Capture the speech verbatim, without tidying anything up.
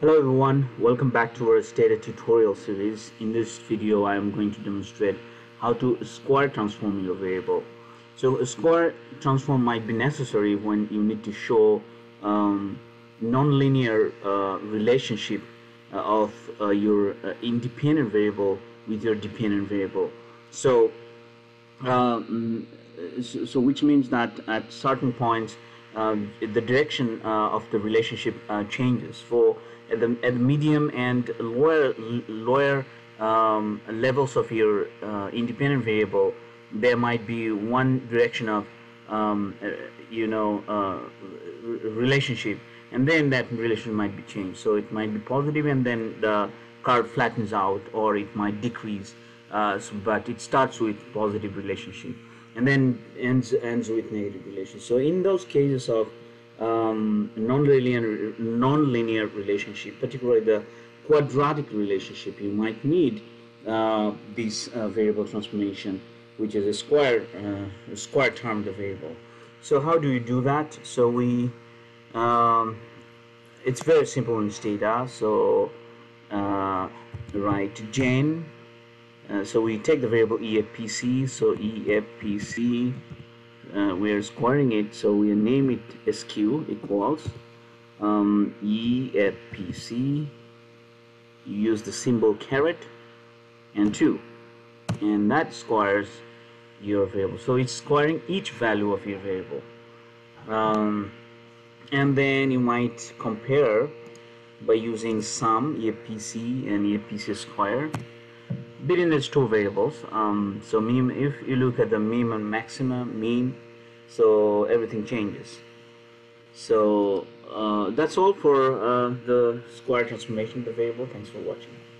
Hello everyone, welcome back to our Stata tutorial series. In this video I am going to demonstrate how to square transform your variable. So a square transform might be necessary when you need to show um, non-linear uh, relationship uh, of uh, your uh, independent variable with your dependent variable. So, um, so, so which means that at certain points uh, the direction uh, of the relationship uh, changes. For At the, at the medium and lower, lower um, levels of your uh, independent variable, there might be one direction of um, uh, you know uh, relationship, and then that relation might be changed. So it might be positive, and then the curve flattens out, or it might decrease. Uh, so, but it starts with positive relationship, and then ends ends with negative relationship. So in those cases of Um, non-linear non-linear relationship, particularly the quadratic relationship, you might need uh, this uh, variable transformation, which is a square uh, a square term the variable. So how do you do that? So we um, it's very simple in Stata. So uh, write Jane. Uh, so we take the variable E F P C. So E F P C. Uh, we are squaring it, so we name it S Q equals um, E F P C, use the symbol caret and two, and that squares your variable. So it's squaring each value of your variable, um, and then you might compare by using sum E F P C and E F P C square between these two variables. Um, so mean, if you look at the mean and maximum mean, so everything changes. So uh, that's all for uh, the square transformation of the variable. Thanks for watching.